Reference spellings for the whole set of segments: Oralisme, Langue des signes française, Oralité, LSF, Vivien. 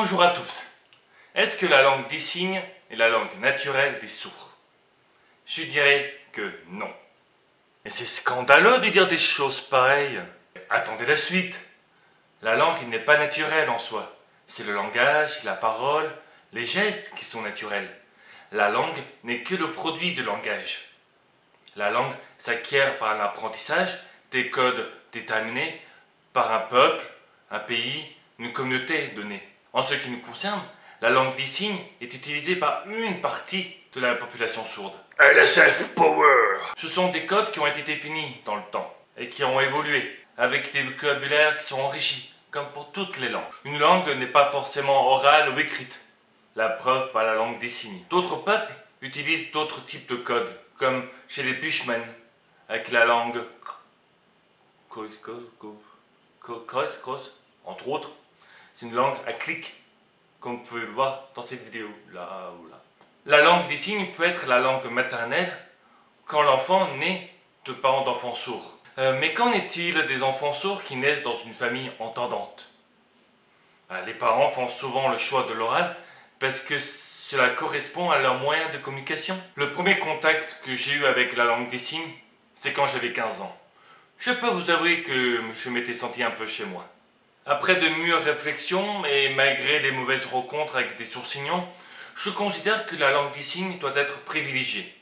Bonjour à tous. Est-ce que la langue des signes est la langue naturelle des sourds? Je dirais que non. Et c'est scandaleux de dire des choses pareilles. Attendez la suite. La langue n'est pas naturelle en soi. C'est le langage, la parole, les gestes qui sont naturels. La langue n'est que le produit du langage. La langue s'acquiert par l'apprentissage des codes déterminés par un peuple, un pays, une communauté donnée. En ce qui nous concerne, la langue des signes est utilisée par une partie de la population sourde. LSF Power! Ce sont des codes qui ont été définis dans le temps et qui ont évolué avec des vocabulaires qui sont enrichis, comme pour toutes les langues. Une langue n'est pas forcément orale ou écrite, la preuve par la langue des signes. D'autres peuples utilisent d'autres types de codes, comme chez les Bushmen, avec la langue Khoiskos, entre autres. C'est une langue à clic, comme vous pouvez le voir dans cette vidéo, là ou là. La langue des signes peut être la langue maternelle quand l'enfant naît de parents d'enfants sourds. Mais qu'en est-il des enfants sourds qui naissent dans une famille entendante? Les parents font souvent le choix de l'oral parce que cela correspond à leurs moyens de communication. Le premier contact que j'ai eu avec la langue des signes, c'est quand j'avais 15 ans. Je peux vous avouer que je m'étais senti un peu chez moi. Après de mûres réflexions, et malgré les mauvaises rencontres avec des sourds-signants, je considère que la langue des signes doit être privilégiée,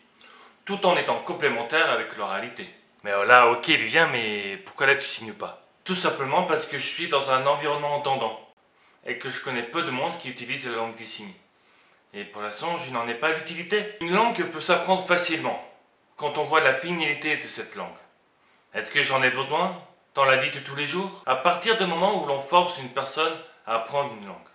tout en étant complémentaire avec l'oralité. Mais là, ok Vivien, mais pourquoi là tu signes pas? Tout simplement parce que je suis dans un environnement entendant, et que je connais peu de monde qui utilise la langue des signes. Et pour l'instant, je n'en ai pas l'utilité. Une langue peut s'apprendre facilement, quand on voit la finalité de cette langue. Est-ce que j'en ai besoin dans la vie de tous les jours? À partir du moment où l'on force une personne à apprendre une langue,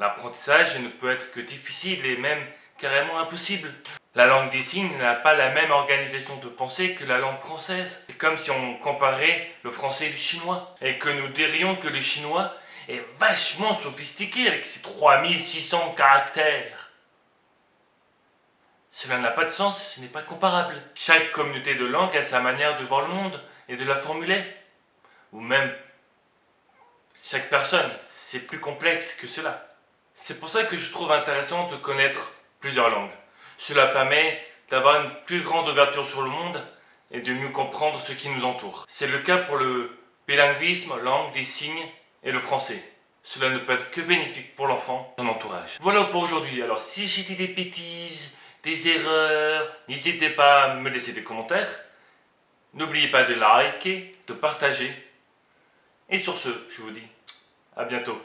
l'apprentissage ne peut être que difficile et même carrément impossible. La langue des signes n'a pas la même organisation de pensée que la langue française. C'est comme si on comparait le français et le chinois, et que nous dirions que le chinois est vachement sophistiqué avec ses 3600 caractères. Cela n'a pas de sens et ce n'est pas comparable. Chaque communauté de langue a sa manière de voir le monde et de la formuler. Ou même chaque personne, c'est plus complexe que cela. C'est pour ça que je trouve intéressant de connaître plusieurs langues. Cela permet d'avoir une plus grande ouverture sur le monde et de mieux comprendre ce qui nous entoure. C'est le cas pour le bilinguisme, langue des signes et le français. Cela ne peut être que bénéfique pour l'enfant et son entourage. Voilà pour aujourd'hui. Alors si j'ai dit des bêtises, des erreurs, n'hésitez pas à me laisser des commentaires. N'oubliez pas de liker, de partager. Et sur ce, je vous dis à bientôt.